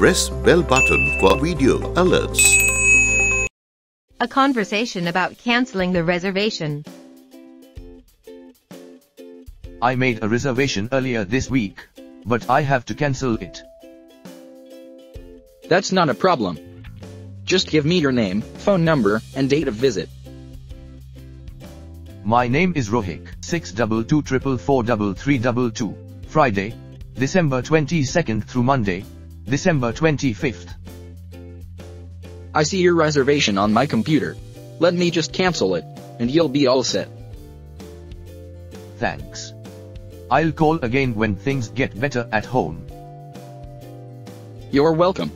Press bell button for video alerts. A conversation about cancelling the reservation. I made a reservation earlier this week, but I have to cancel it. That's not a problem. Just give me your name, phone number, and date of visit. My name is Rohik, 622444322, Friday, December 22nd through Monday, December 25th. I see your reservation on my computer. Let me just cancel it, and you'll be all set. Thanks. I'll call again when things get better at home. You're welcome.